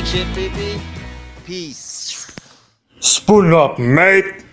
Ain't shit, baby. Peace. Spoon up, mate.